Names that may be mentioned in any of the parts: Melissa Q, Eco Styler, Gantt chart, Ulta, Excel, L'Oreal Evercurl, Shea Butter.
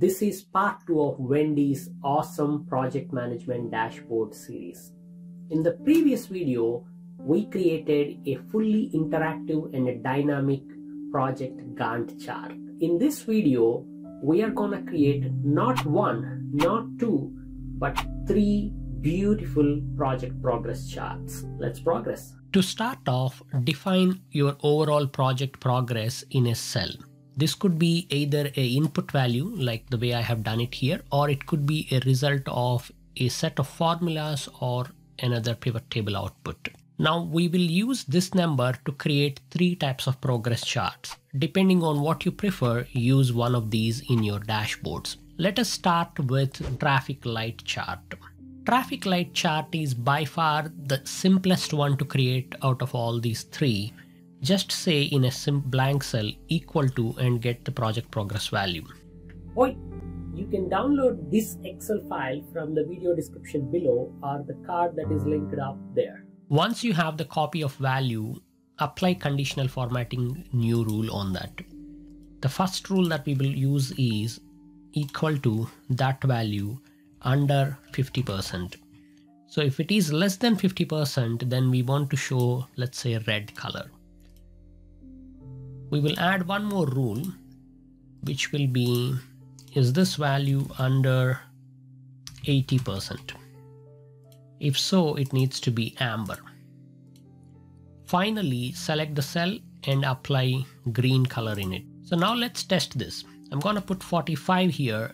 This is part 2 of Wendy's awesome project management dashboard series. In the previous video, we created a fully interactive and a dynamic project Gantt chart. In this video, we are gonna create not one, not two, but three beautiful project progress charts. Let's progress. To start off, define your overall project progress in a cell. This could be either a input value, like the way I have done it here, or it could be a result of a set of formulas or another pivot table output. Now we will use this number to create three types of progress charts. Depending on what you prefer, use one of these in your dashboards. Let us start with traffic light chart. Traffic light chart is by far the simplest one to create out of all these three. Just say in a blank cell equal to and get the project progress value. Oi, you can download this Excel file from the video description below or the card that is linked up there. Once you have the copy of value, apply conditional formatting new rule on that. The first rule that we will use is equal to that value under 50%. So if it is less than 50%, then we want to show, let's say, red color. We will add one more rule, which will be, is this value under 80%? If so, it needs to be amber. Finally, select the cell and apply green color in it. So now let's test this. I'm gonna put 45 here,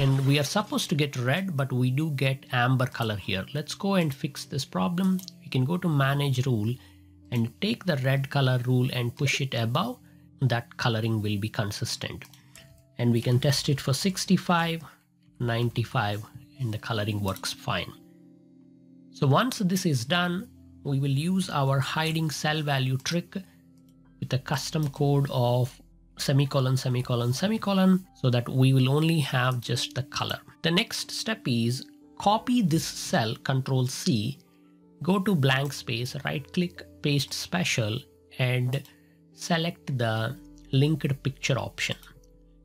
and we are supposed to get red, but we do get amber color here. Let's go and fix this problem. We can go to manage rule and take the red color rule and push it above. That coloring will be consistent, and we can test it for 65, 95, and the coloring works fine. So once this is done, we will use our hiding cell value trick with a custom code of semicolon, semicolon, semicolon, so that we will only have just the color. The next step is copy this cell, Control C, go to blank space, right click, paste special, and select the linked picture option.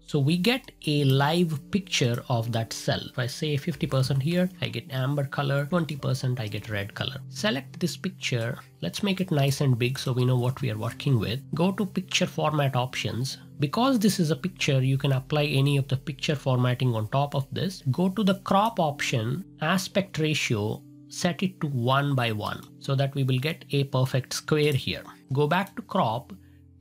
So we get a live picture of that cell. If I say 50% here, I get amber color, 20% I get red color. Select this picture. Let's make it nice and big so we know what we are working with. Go to picture format options. Because this is a picture, you can apply any of the picture formatting on top of this. Go to the crop option, aspect ratio, set it to 1:1 so that we will get a perfect square here. Go back to crop,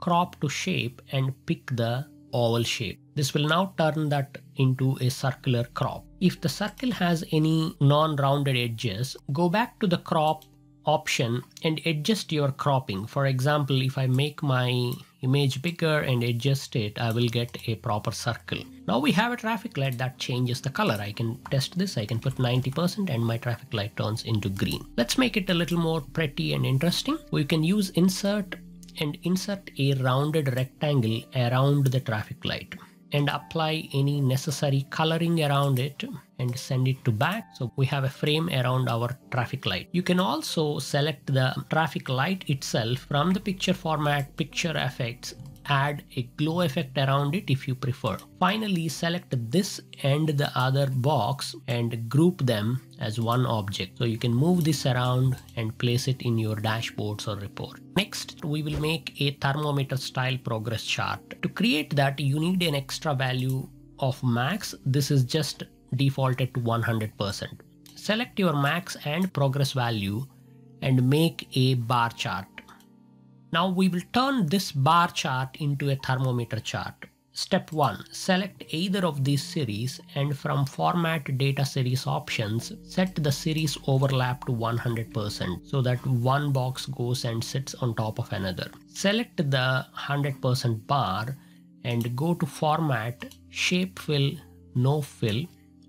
crop to shape, and pick the oval shape. This will now turn that into a circular crop. If the circle has any non-rounded edges, go back to the crop option and adjust your cropping. For example, if I make my image bigger and adjust it, I will get a proper circle. Now we have a traffic light that changes the color. I can test this. I can put 90% and my traffic light turns into green. Let's make it a little more pretty and interesting. We can use insert and insert a rounded rectangle around the traffic light and apply any necessary coloring around it and send it to back. So we have a frame around our traffic light. You can also select the traffic light itself from the picture format, picture effects, add a glow effect around it if you prefer. Finally, select this and the other box and group them as one object. So you can move this around and place it in your dashboards or report. Next, we will make a thermometer style progress chart. To create that, you need an extra value of max. This is just defaulted to 100%. Select your max and progress value and make a bar chart. Now we will turn this bar chart into a thermometer chart. Step 1. Select either of these series and from format data series options, set the series overlap to 100% so that one box goes and sits on top of another. Select the 100% bar and go to format, shape fill, no fill,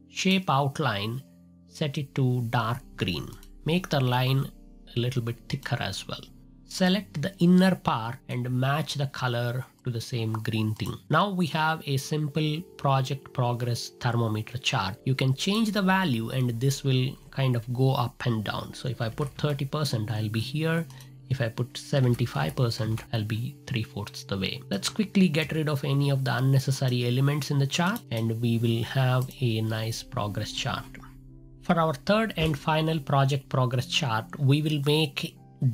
shape outline, set it to dark green. Make the line a little bit thicker as well. Select the inner part and match the color to the same green thing. Now we have a simple project progress thermometer chart. You can change the value and this will kind of go up and down. So if I put 30%, I'll be here. If I put 75%, I'll be 3/4 the way. Let's quickly get rid of any of the unnecessary elements in the chart and we will have a nice progress chart. For our third and final project progress chart, we will make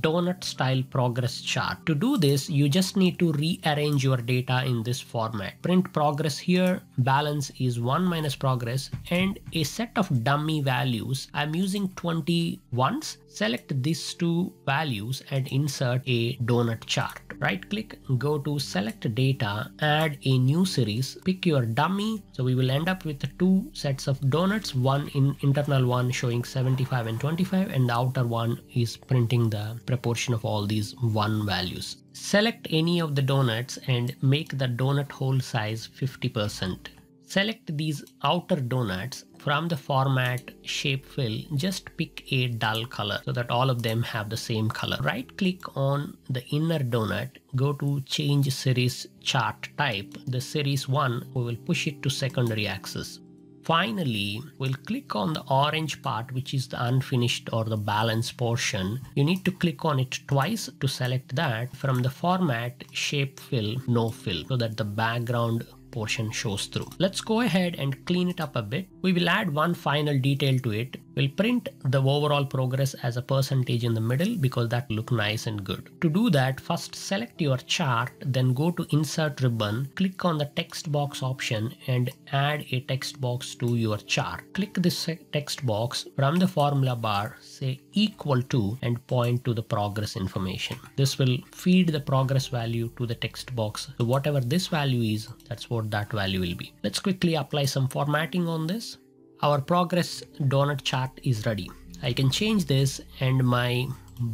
donut style progress chart. To do this, you just need to rearrange your data in this format. Print progress here, balance is 1 minus progress, and a set of dummy values. I'm using 20 ones. Select these two values and insert a donut chart. Right click, go to select data, add a new series, pick your dummy. So we will end up with two sets of donuts, one in internal one showing 75 and 25, and the outer one is printing the proportion of all these one values. Select any of the donuts and make the donut hole size 50%. Select these outer donuts. From the format shape fill, just pick a dull color so that all of them have the same color. Right click on the inner donut, go to change series chart type. The series 1, we will push it to secondary axis. Finally, we'll click on the orange part, which is the unfinished or the balance portion. You need to click on it twice to select that. From the format shape fill, no fill, so that the background portion shows through. Let's go ahead and clean it up a bit. We will add one final detail to it. We'll print the overall progress as a percentage in the middle because that look nice and good. To do that, first select your chart, then go to insert ribbon, click on the text box option and add a text box to your chart. Click this text box. From the formula bar, say equal to and point to the progress information. This will feed the progress value to the text box. So whatever this value is, that's what that value will be. Let's quickly apply some formatting on this. Our progress donut chart is ready. I can change this and my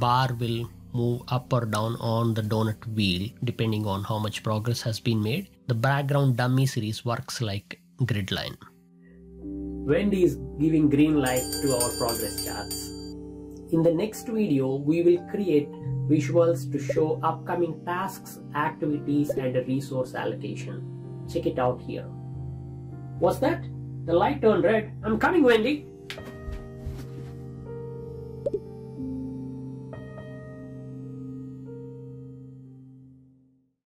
bar will move up or down on the donut wheel depending on how much progress has been made. The background dummy series works like grid line. Wendy is giving green light to our progress charts. In the next video, we will create visuals to show upcoming tasks, activities and a resource allocation. Check it out here. What's that? The light turned red. I'm coming, Wendy.